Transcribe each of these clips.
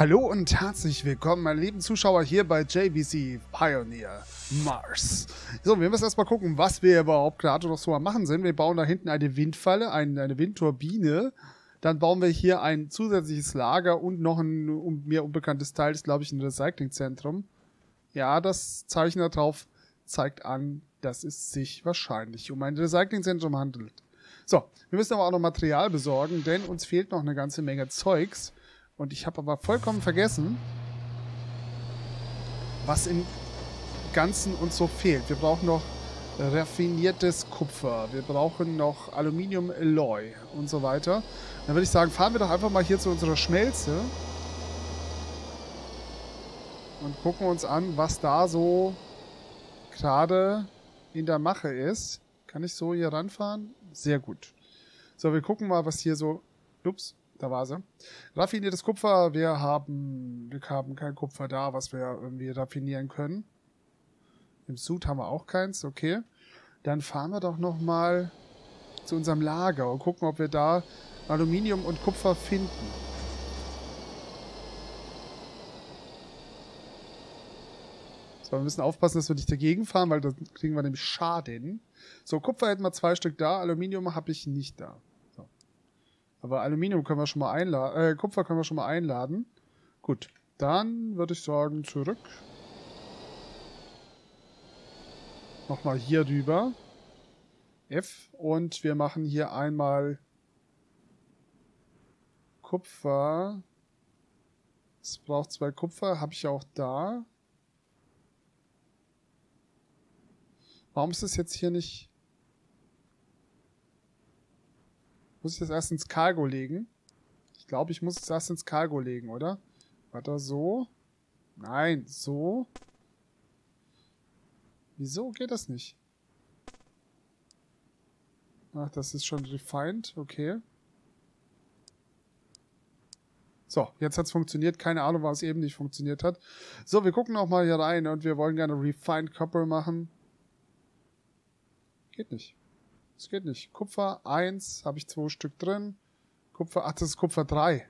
Hallo und herzlich willkommen, meine lieben Zuschauer, hier bei JCB Pioneer Mars. So, wir müssen erstmal gucken, was wir überhaupt gerade noch so am machen sind. Wir bauen da hinten eine Windfalle, eine Windturbine. Dann bauen wir hier ein zusätzliches Lager und noch ein mir unbekanntes Teil, das ist, glaube ich, ein Recyclingzentrum. Ja, das Zeichen da drauf zeigt an, dass es sich wahrscheinlich um ein Recyclingzentrum handelt. So, wir müssen aber auch noch Material besorgen, denn uns fehlt noch eine ganze Menge Zeugs. Und ich habe aber vollkommen vergessen, was im Ganzen uns so fehlt. Wir brauchen noch raffiniertes Kupfer, wir brauchen noch Aluminium-Alloy und so weiter. Dann würde ich sagen, fahren wir doch einfach mal hier zu unserer Schmelze und gucken uns an, was da so gerade in der Mache ist. Kann ich so hier ranfahren? Sehr gut. So, wir gucken mal, was hier so... Ups. Da war sie. Raffiniertes Kupfer. Wir haben kein Kupfer da, was wir irgendwie raffinieren können. Im Sud haben wir auch keins. Okay. Dann fahren wir doch nochmal zu unserem Lager und gucken, ob wir da Aluminium und Kupfer finden. So, wir müssen aufpassen, dass wir nicht dagegen fahren, weil dann kriegen wir nämlich Schaden. So, Kupfer hätten wir 2 Stück da. Aluminium habe ich nicht da. Aber Aluminium können wir schon mal einladen. Kupfer können wir schon mal einladen. Gut, dann würde ich sagen, zurück. Nochmal hier rüber. F. Und wir machen hier einmal Kupfer. Es braucht 2 Kupfer. Habe ich auch da. Warum ist das jetzt hier nicht... Muss ich das erst ins Cargo legen? Ich glaube, ich muss es erst ins Cargo legen, oder? Warte, so. Nein, so. Wieso geht das nicht? Ach, das ist schon refined. Okay. So, jetzt hat es funktioniert. Keine Ahnung, warum es eben nicht funktioniert hat. So, wir gucken auch mal hier rein und wir wollen gerne refined copper machen. Geht nicht. Das geht nicht. Kupfer 1, habe ich 2 Stück drin. Kupfer, ach, das ist Kupfer 3.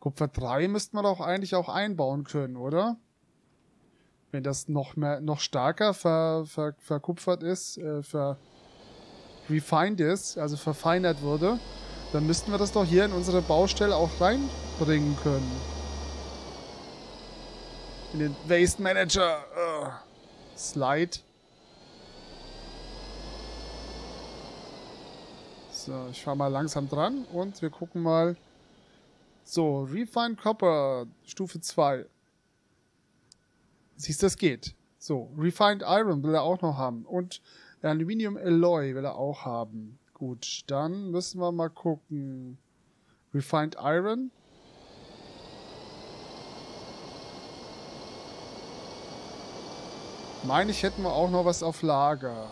Kupfer 3 müsste man doch eigentlich auch einbauen können, oder? Wenn das noch stärker verkupfert ist, refined ist, also verfeinert wurde, dann müssten wir das doch hier in unsere Baustelle auch reinbringen können. In den Waste Manager. Slide. So, ich fahre mal langsam dran und wir gucken mal. So, Refined Copper, Stufe 2. Siehst du, das geht. So, Refined Iron will er auch noch haben. Und Aluminium Alloy will er auch haben. Gut, dann müssen wir mal gucken. Refined Iron. Meine ich, hätten wir auch noch was auf Lager.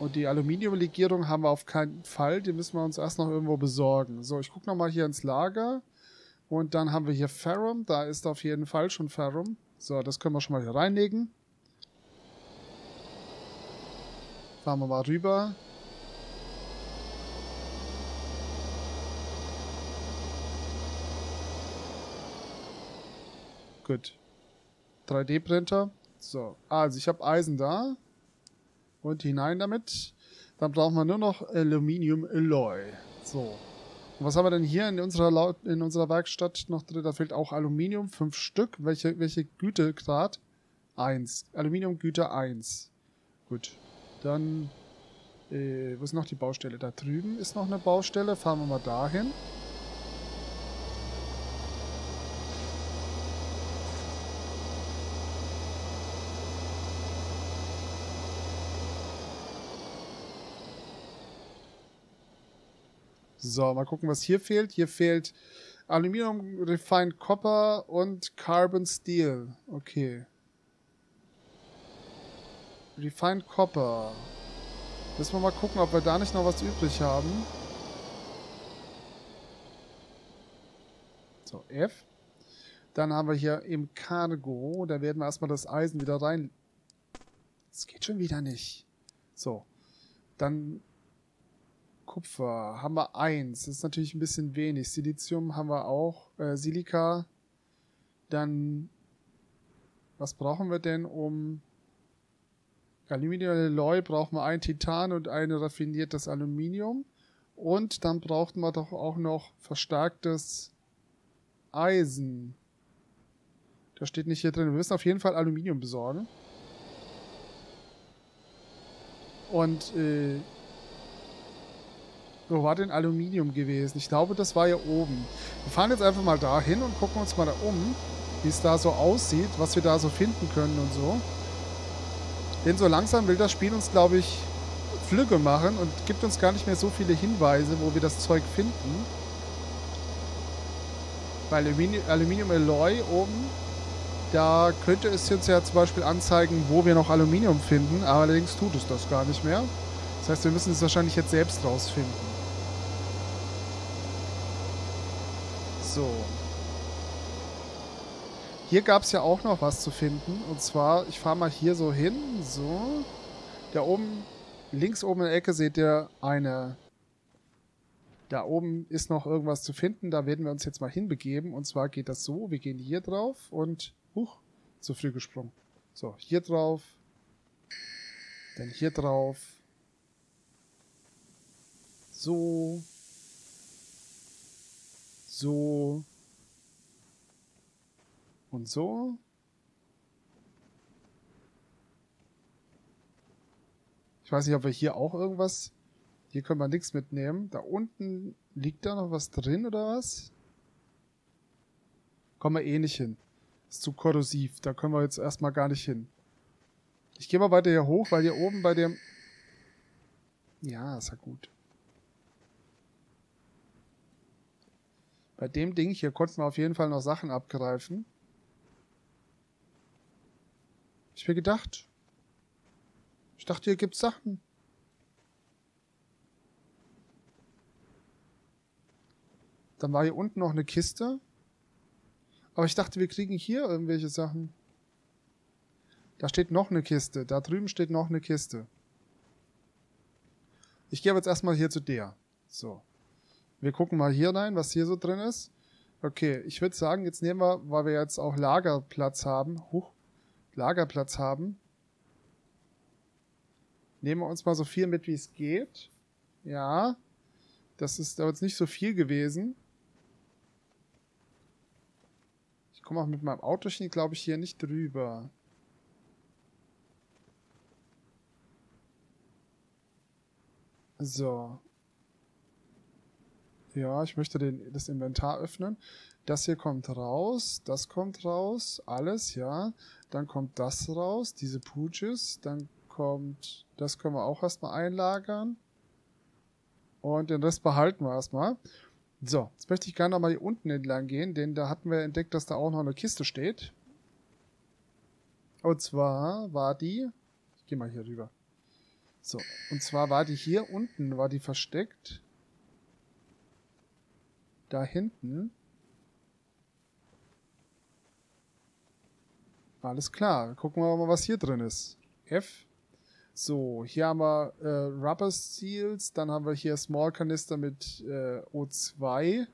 Und die Aluminiumlegierung haben wir auf keinen Fall. Die müssen wir uns erst noch irgendwo besorgen. So, ich gucke nochmal hier ins Lager. Und dann haben wir hier Ferrum. Da ist auf jeden Fall schon Ferrum. So, das können wir schon mal hier reinlegen. Fahren wir mal rüber. Gut. 3D-Printer. So, also ich habe Eisen da. Und hinein damit. Dann brauchen wir nur noch Aluminium-Alloy. So. Und was haben wir denn hier in unserer Werkstatt noch drin? Da fehlt auch Aluminium. 5 Stück. Welche Gütegrad? 1. Aluminium-Güte 1. Gut. Dann, wo ist noch die Baustelle? Da drüben ist noch eine Baustelle. Fahren wir mal dahin. So, mal gucken, was hier fehlt. Hier fehlt Aluminium, Refined Copper und Carbon Steel. Okay. Refined Copper. Müssen wir mal gucken, ob wir da nicht noch was übrig haben. So, F. Dann haben wir hier im Cargo, da werden wir erstmal das Eisen wieder rein Das geht schon wieder nicht. So, dann Kupfer haben wir 1. Das ist natürlich ein bisschen wenig. Silizium haben wir auch. Silika. Dann, was brauchen wir denn um... Aluminium-Alloy brauchen wir ein Titan und ein raffiniertes Aluminium. Und dann brauchten wir doch auch noch verstärktes Eisen. Das steht nicht hier drin. Wir müssen auf jeden Fall Aluminium besorgen. Und wo war denn Aluminium gewesen? Ich glaube, das war hier oben. Wir fahren jetzt einfach mal da hin und gucken uns mal da um, wie es da so aussieht, was wir da so finden können und so. Denn so langsam will das Spiel uns, glaube ich, flügge machen und gibt uns gar nicht mehr so viele Hinweise, wo wir das Zeug finden. Bei Aluminium Alloy oben, da könnte es jetzt ja zum Beispiel anzeigen, wo wir noch Aluminium finden, aber allerdings tut es das gar nicht mehr. Das heißt, wir müssen es wahrscheinlich jetzt selbst rausfinden. So. Hier gab es ja auch noch was zu finden. Und zwar, ich fahre mal hier so hin. So. Da oben, links oben in der Ecke seht ihr eine... Da oben ist noch irgendwas zu finden. Da werden wir uns jetzt mal hinbegeben. Und zwar geht das so. Wir gehen hier drauf und... Huch, zu früh gesprungen. So, hier drauf. Dann hier drauf. So. So. Und so. Ich weiß nicht, ob wir hier auch irgendwas... Hier können wir nichts mitnehmen. Da unten liegt da noch was drin, oder was? Kommen wir eh nicht hin. Ist zu korrosiv. Da können wir jetzt erstmal gar nicht hin. Ich gehe mal weiter hier hoch, weil hier oben bei dem... Ja, ist ja gut. Bei dem Ding hier konnten wir auf jeden Fall noch Sachen abgreifen. Ich hab mir gedacht. Ich dachte, hier gibt's Sachen. Dann war hier unten noch eine Kiste. Aber ich dachte, wir kriegen hier irgendwelche Sachen. Da steht noch eine Kiste. Da drüben steht noch eine Kiste. Ich gehe jetzt erstmal hier zu der. So. Wir gucken mal hier rein, was hier so drin ist. Okay, ich würde sagen, jetzt nehmen wir, weil wir jetzt auch Lagerplatz haben. Huch. Lagerplatz haben. Nehmen wir uns mal so viel mit, wie es geht. Ja, das ist aber jetzt nicht so viel gewesen. Ich komme auch mit meinem Autochen, glaube ich, hier nicht drüber. So. Ja, ich möchte das Inventar öffnen. Das hier kommt raus, alles, ja. Dann kommt das raus, diese Pooches. Dann kommt, das können wir auch erstmal einlagern. Und den Rest behalten wir erstmal. So, jetzt möchte ich gerne nochmal hier unten entlang gehen, denn da hatten wir entdeckt, dass da auch noch eine Kiste steht. Und zwar war die, ich gehe mal hier rüber. So, und zwar war die hier unten, war die versteckt. Da hinten. Alles klar. Gucken wir mal, was hier drin ist. F. So, hier haben wir Rubber Seals. Dann haben wir hier Small Kanister mit O2.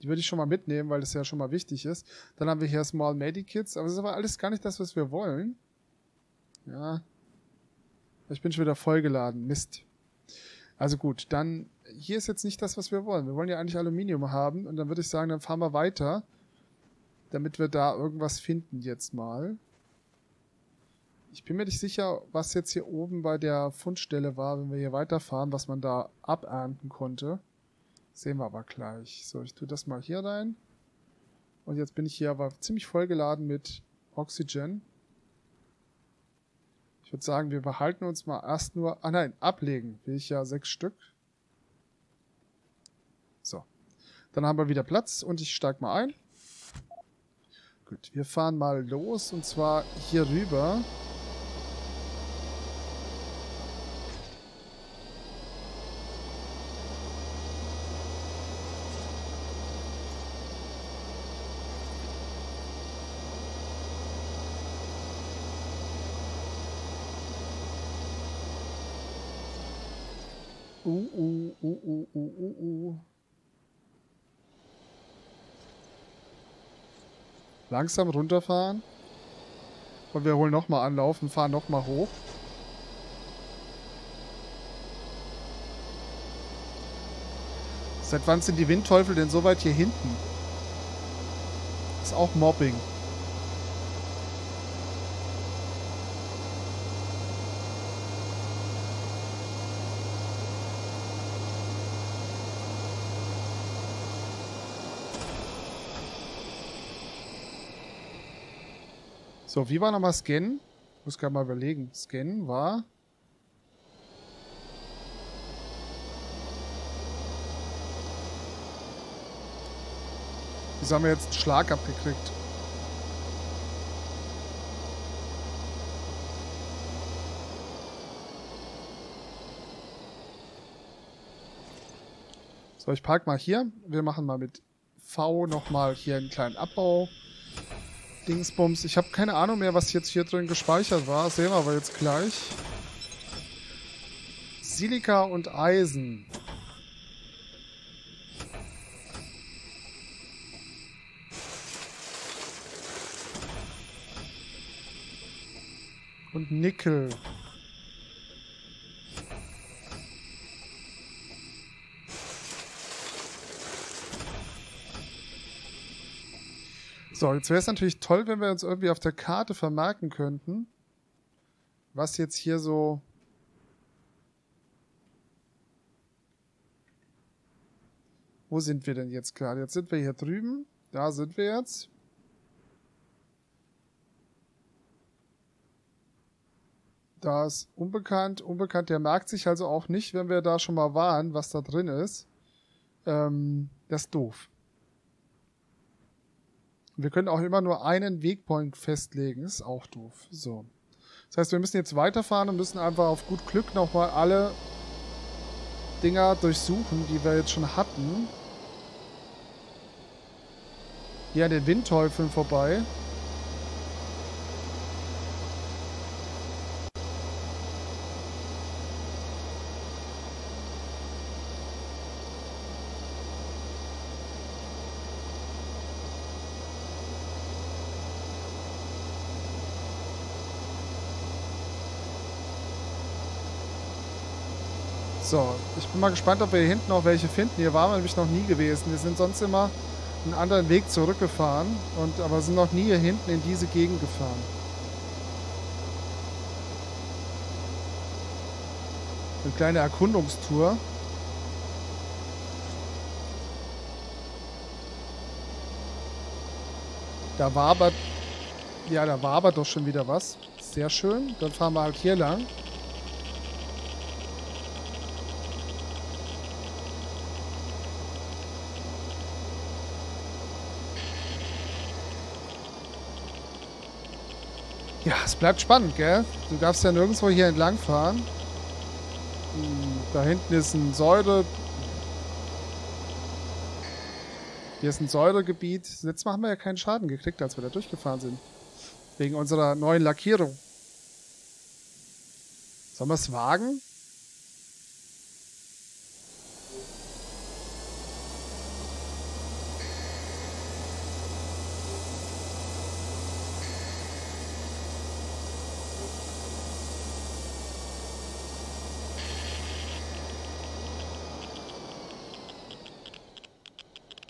Die würde ich schon mal mitnehmen, weil das ja schon mal wichtig ist. Dann haben wir hier Small Medikits. Aber das ist aber alles gar nicht das, was wir wollen. Ja. Ich bin schon wieder vollgeladen. Mist. Also gut, dann... Hier ist jetzt nicht das, was wir wollen. Wir wollen ja eigentlich Aluminium haben. Und dann würde ich sagen, dann fahren wir weiter. Damit wir da irgendwas finden jetzt mal. Ich bin mir nicht sicher, was jetzt hier oben bei der Fundstelle war, wenn wir hier weiterfahren, was man da abernten konnte. Sehen wir aber gleich. So, ich tue das mal hier rein. Und jetzt bin ich hier aber ziemlich vollgeladen mit Oxygen. Ich würde sagen, wir behalten uns mal erst nur... Ah nein, ablegen will ich ja 6 Stück. So, dann haben wir wieder Platz und ich steige mal ein. Gut, wir fahren mal los und zwar hier rüber. Langsam runterfahren. Und wir holen nochmal Anlauf und fahren nochmal hoch. Seit wann sind die Windteufel denn so weit hier hinten? Ist auch Mobbing. So, wie war nochmal Scannen? Ich muss gerade mal überlegen. Scannen war... Wieso haben wir jetzt einen Schlag abgekriegt? So, ich park mal hier. Wir machen mal mit V nochmal hier einen kleinen Abbau. Dingsbums. Ich habe keine Ahnung mehr, was jetzt hier drin gespeichert war. Sehen wir aber jetzt gleich. Silika und Eisen. Und Nickel. So, jetzt wäre es natürlich toll, wenn wir uns irgendwie auf der Karte vermerken könnten, was jetzt hier so... Wo sind wir denn jetzt gerade? Jetzt sind wir hier drüben. Da sind wir jetzt. Da ist unbekannt. Unbekannt, der merkt sich also auch nicht, wenn wir da schon mal waren, was da drin ist. Das ist doof. Wir können auch immer nur einen Waypoint festlegen. Ist auch doof. So. Das heißt, wir müssen jetzt weiterfahren und müssen einfach auf gut Glück nochmal alle Dinger durchsuchen, die wir jetzt schon hatten. Hier an den Windteufeln vorbei. So, ich bin mal gespannt, ob wir hier hinten noch welche finden. Hier waren wir nämlich noch nie gewesen. Wir sind sonst immer einen anderen Weg zurückgefahren, aber sind noch nie hier hinten in diese Gegend gefahren. Eine kleine Erkundungstour. Da wabert doch schon wieder was. Sehr schön. Dann fahren wir halt hier lang. Ja, es bleibt spannend, gell? Du darfst ja nirgendwo hier entlang fahren. Da hinten ist ein Säure... Hier ist ein Säuregebiet. Letztes Mal haben wir ja keinen Schaden gekriegt, als wir da durchgefahren sind. Wegen unserer neuen Lackierung. Sollen wir es wagen?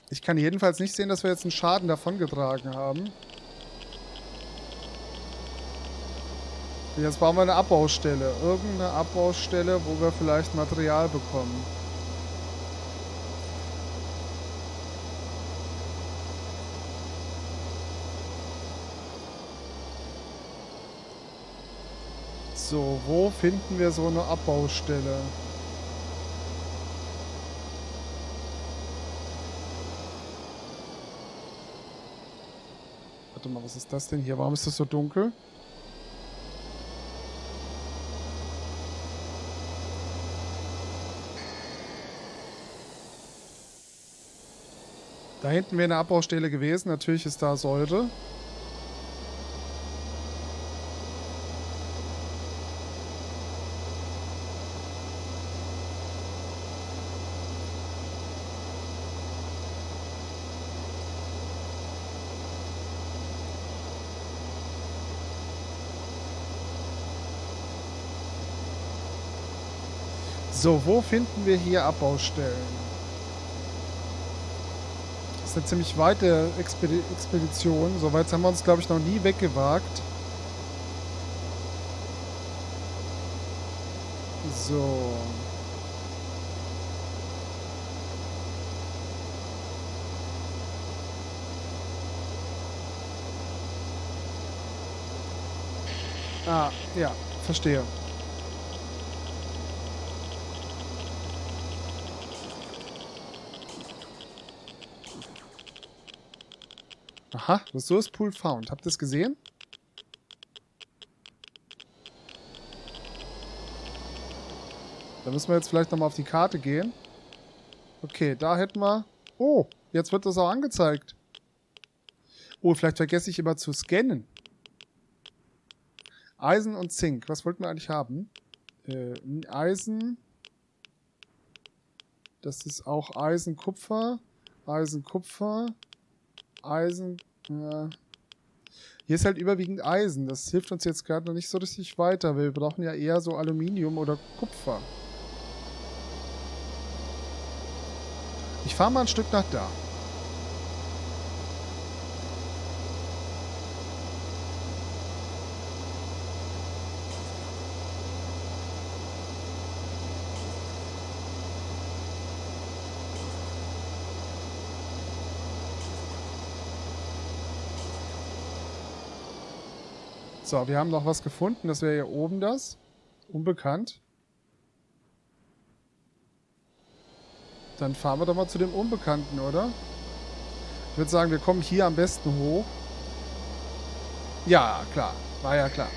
Ich kann jedenfalls nicht sehen, dass wir jetzt einen Schaden davongetragen haben. Jetzt bauen wir eine Abbaustelle. Irgendeine Abbaustelle, wo wir vielleicht Material bekommen. So, wo finden wir so eine Abbaustelle? Warte mal, was ist das denn hier? Warum ist das so dunkel? Da hinten wäre eine Abbaustelle gewesen. Natürlich ist da Säure. So, wo finden wir hier Abbaustellen? Das ist eine ziemlich weite Expedition. So weit haben wir uns, glaube ich, noch nie weggewagt. So. Ah, ja, verstehe. Aha, Resource Pool found. Habt ihr es gesehen? Da müssen wir jetzt vielleicht nochmal auf die Karte gehen. Okay, da hätten wir... Oh, jetzt wird das auch angezeigt. Oh, vielleicht vergesse ich immer zu scannen. Eisen und Zink. Was wollten wir eigentlich haben? Eisen. Das ist auch Eisen, Kupfer. Eisen, Kupfer. Eisen. Ja. Hier ist halt überwiegend Eisen. Das hilft uns jetzt gerade noch nicht so richtig weiter. Wir brauchen ja eher so Aluminium oder Kupfer. Ich fahre mal ein Stück nach da. So, wir haben noch was gefunden. Das wäre hier oben das. Unbekannt. Dann fahren wir doch mal zu dem Unbekannten, oder? Ich würde sagen, wir kommen hier am besten hoch. Ja, klar. War ja klar.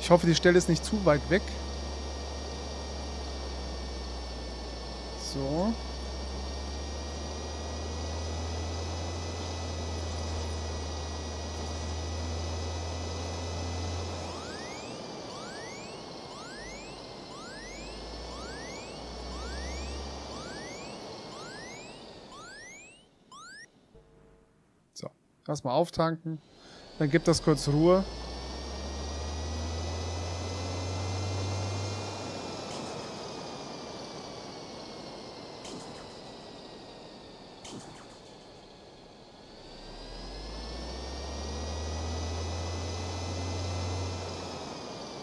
Ich hoffe, die Stelle ist nicht zu weit weg. So. So, erstmal auftanken. Dann gibt das kurz Ruhe.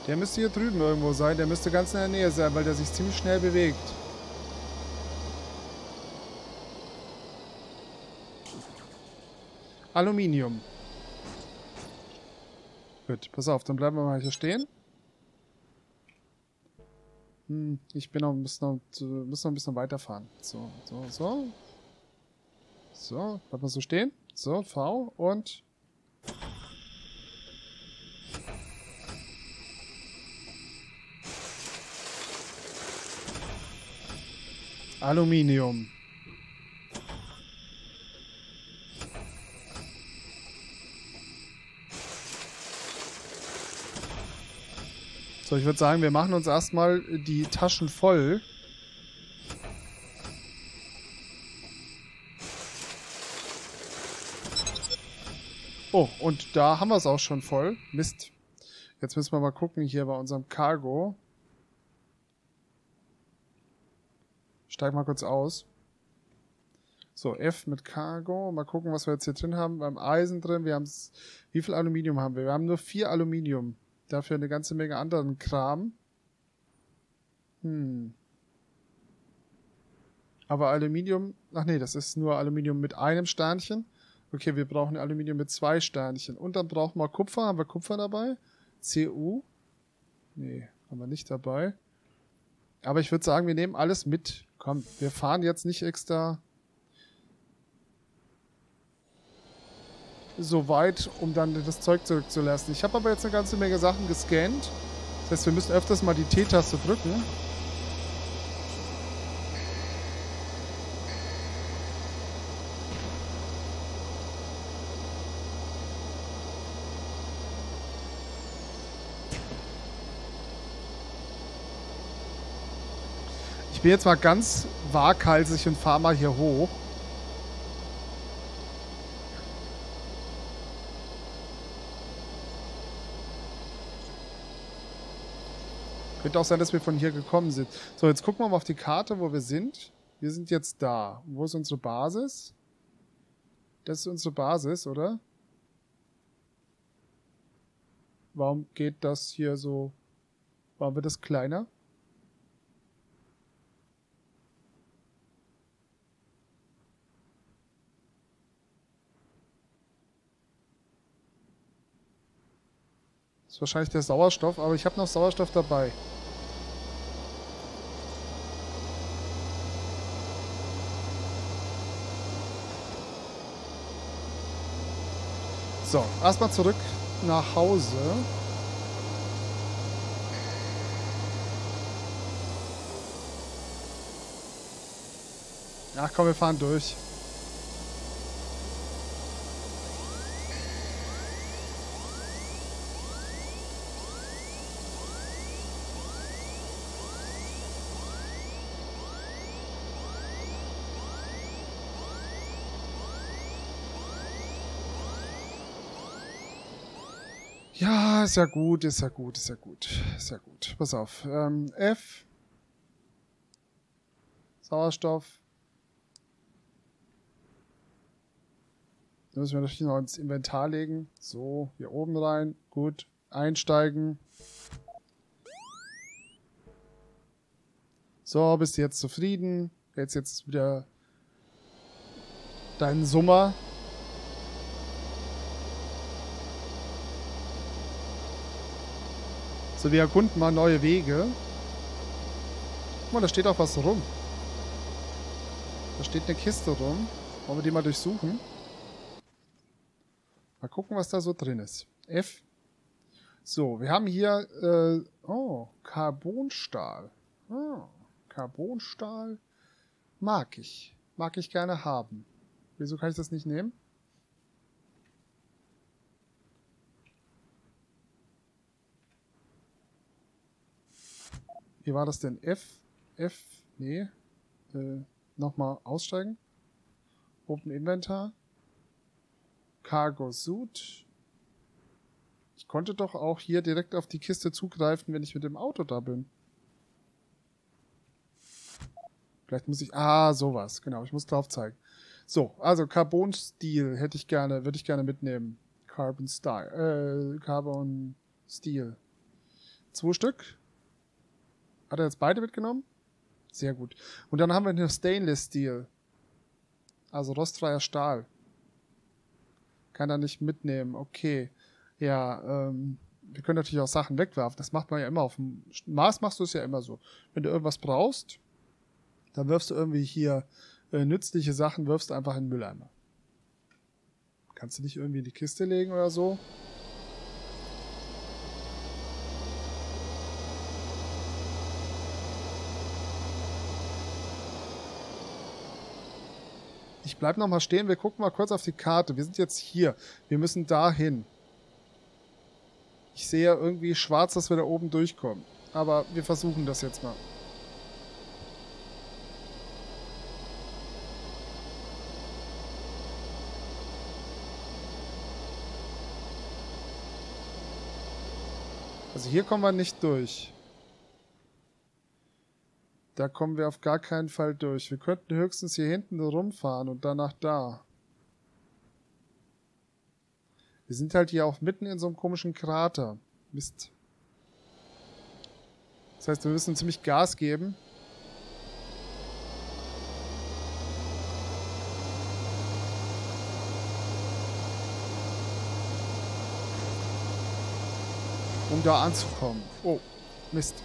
Der müsste hier drüben irgendwo sein. Der müsste ganz in der Nähe sein, weil der sich ziemlich schnell bewegt. Aluminium. Gut, pass auf, dann bleiben wir mal hier stehen. Ich bin noch, muss noch ein bisschen weiterfahren. So, so, so. So, bleibt man so stehen. So, V und... Aluminium. So, ich würde sagen, wir machen uns erstmal die Taschen voll. Oh, und da haben wir es auch schon voll. Mist. Jetzt müssen wir mal gucken hier bei unserem Cargo. Steig mal kurz aus. So, F mit Cargo. Mal gucken, was wir jetzt hier drin haben. Wir haben Eisen drin. Wir haben... Wie viel Aluminium haben wir? Wir haben nur 4 Aluminium. Dafür eine ganze Menge anderen Kram. Aber Aluminium... Ach nee, das ist nur Aluminium mit einem Sternchen. Okay, wir brauchen Aluminium mit 2 Sternchen. Und dann brauchen wir Kupfer. Haben wir Kupfer dabei? CU? Nee, haben wir nicht dabei. Aber ich würde sagen, wir nehmen alles mit. Komm, wir fahren jetzt nicht extra so weit, um dann das Zeug zurückzulassen. Ich habe aber jetzt eine ganze Menge Sachen gescannt. Das heißt, wir müssen öfters mal die T-Taste drücken. Ich bin jetzt mal ganz waghalsig und fahre mal hier hoch. Könnte auch sein, dass wir von hier gekommen sind. So, jetzt gucken wir mal auf die Karte, wo wir sind. Wir sind jetzt da. Wo ist unsere Basis? Das ist unsere Basis, oder? Warum geht das hier so? Warum wird das kleiner? Das ist wahrscheinlich der Sauerstoff, aber ich habe noch Sauerstoff dabei. So, erstmal zurück nach Hause. Ach komm, wir fahren durch. Ja, ist ja gut, ist ja gut, ist ja gut, ist ja gut. Pass auf. F. Sauerstoff. Da müssen wir natürlich noch ins Inventar legen. So, hier oben rein. Gut. Einsteigen. So, bist du jetzt zufrieden? Jetzt wieder deinen Summer. So, wir erkunden mal neue Wege. Guck mal, da steht auch was rum. Da steht eine Kiste rum. Wollen wir die mal durchsuchen? Mal gucken, was da so drin ist. F. So, wir haben hier... oh, Carbonstahl. Oh, Carbonstahl mag ich. Mag ich gerne haben. Wieso kann ich das nicht nehmen? Wie war das denn? F? F? Nee. Nochmal aussteigen. Open Inventar. Cargo Suit. Ich konnte doch auch hier direkt auf die Kiste zugreifen, wenn ich mit dem Auto da bin. Vielleicht muss ich... Ah, sowas. Genau, ich muss drauf zeigen. So, also Carbon Steel hätte ich gerne, würde ich gerne mitnehmen. Carbon Style. Carbon Steel. 2 Stück. Hat er jetzt beide mitgenommen? Sehr gut. Und dann haben wir hier Stainless Steel. Also rostfreier Stahl. Kann er nicht mitnehmen. Okay. Ja, wir können natürlich auch Sachen wegwerfen. Das macht man ja immer. Auf dem Mars machst du es ja immer so. Wenn du irgendwas brauchst, dann wirfst du irgendwie hier nützliche Sachen, wirfst einfach in den Mülleimer. Kannst du nicht irgendwie in die Kiste legen oder so? Ich bleibe nochmal stehen. Wir gucken mal kurz auf die Karte. Wir sind jetzt hier. Wir müssen dahin. Ich sehe ja irgendwie schwarz, dass wir da oben durchkommen. Aber wir versuchen das jetzt mal. Also hier kommen wir nicht durch. Da kommen wir auf gar keinen Fall durch. Wir könnten höchstens hier hinten rumfahren und danach da. Wir sind halt hier auch mitten in so einem komischen Krater. Mist. Das heißt, wir müssen ziemlich Gas geben. Um da anzukommen. Oh, Mist.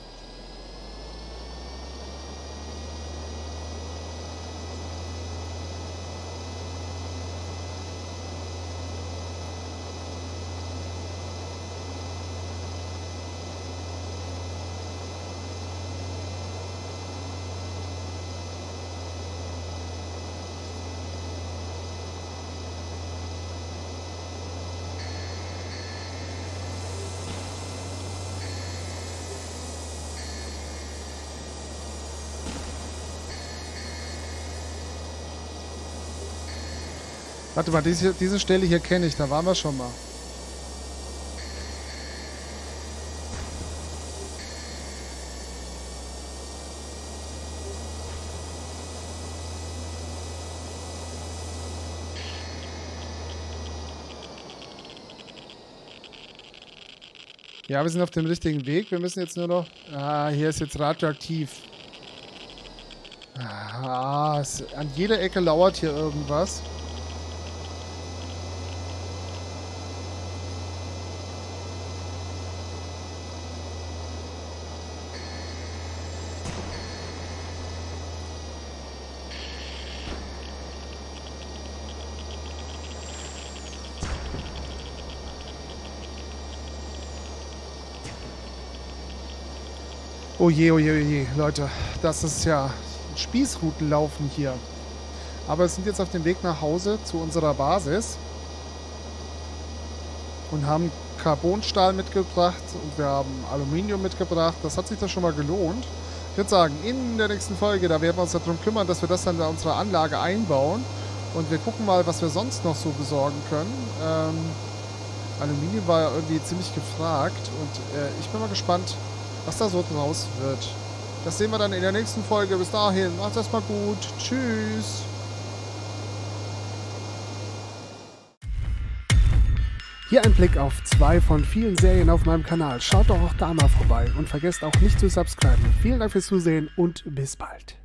Warte mal, diese Stelle hier kenne ich, da waren wir schon mal. Ja, wir sind auf dem richtigen Weg. Wir müssen jetzt nur noch... Ah, hier ist jetzt radioaktiv. Ah, an jeder Ecke lauert hier irgendwas. Oh je, Leute, das ist ja Spießrutenlaufen hier. Aber wir sind jetzt auf dem Weg nach Hause zu unserer Basis und haben Carbonstahl mitgebracht und wir haben Aluminium mitgebracht. Das hat sich doch schon mal gelohnt. Ich würde sagen, in der nächsten Folge, da werden wir uns darum kümmern, dass wir das dann in unserer Anlage einbauen. Und wir gucken mal, was wir sonst noch so besorgen können. Aluminium war ja irgendwie ziemlich gefragt und ich bin mal gespannt, was da so draus wird. Das sehen wir dann in der nächsten Folge. Bis dahin, macht's erstmal gut. Tschüss. Hier ein Blick auf 2 von vielen Serien auf meinem Kanal. Schaut doch auch da mal vorbei und vergesst auch nicht zu subscriben. Vielen Dank fürs Zusehen und bis bald.